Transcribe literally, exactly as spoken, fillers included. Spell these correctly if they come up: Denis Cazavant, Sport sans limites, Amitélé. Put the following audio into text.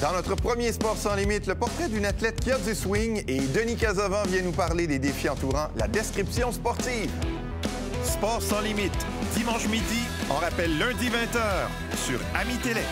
Dans notre premier Sport sans limites, le portrait d'une athlète qui a du swing et Denis Cazavant vient nous parler des défis entourant la description sportive. Sport sans limites, dimanche midi, on rappelle lundi vingt heures sur Amitélé.